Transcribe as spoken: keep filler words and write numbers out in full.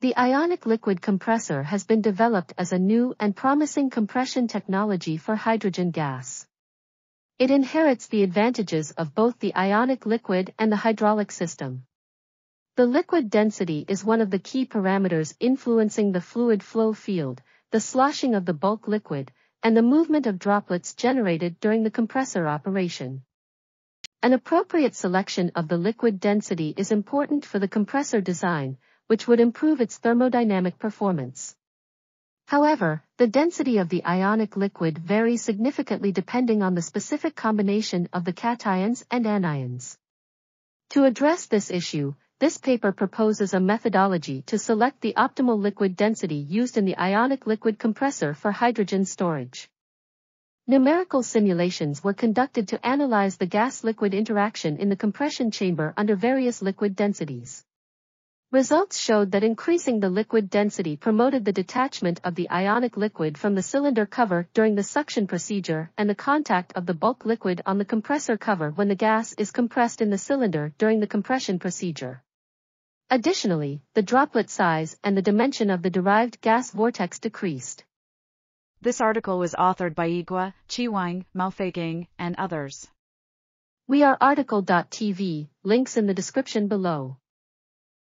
The ionic liquid compressor has been developed as a new and promising compression technology for hydrogen gas. It inherits the advantages of both the ionic liquid and the hydraulic system. The liquid density is one of the key parameters influencing the fluid flow field, the sloshing of the bulk liquid, and the movement of droplets generated during the compressor operation. An appropriate selection of the liquid density is important for the compressor design, which would improve its thermodynamic performance. However, the density of the ionic liquid varies significantly depending on the specific combination of the cations and anions. To address this issue, this paper proposes a methodology to select the optimal liquid density used in the ionic liquid compressor for hydrogen storage. Numerical simulations were conducted to analyze the gas-liquid interaction in the compression chamber under various liquid densities. Results showed that increasing the liquid density promoted the detachment of the ionic liquid from the cylinder cover during the suction procedure and the contact of the bulk liquid on the compressor cover when the gas is compressed in the cylinder during the compression procedure. Additionally, the droplet size and the dimension of the derived gas vortex decreased. This article was authored by Yi Guo, Qi Wang, Maofei Geng, and others. We are article dot T V, links in the description below.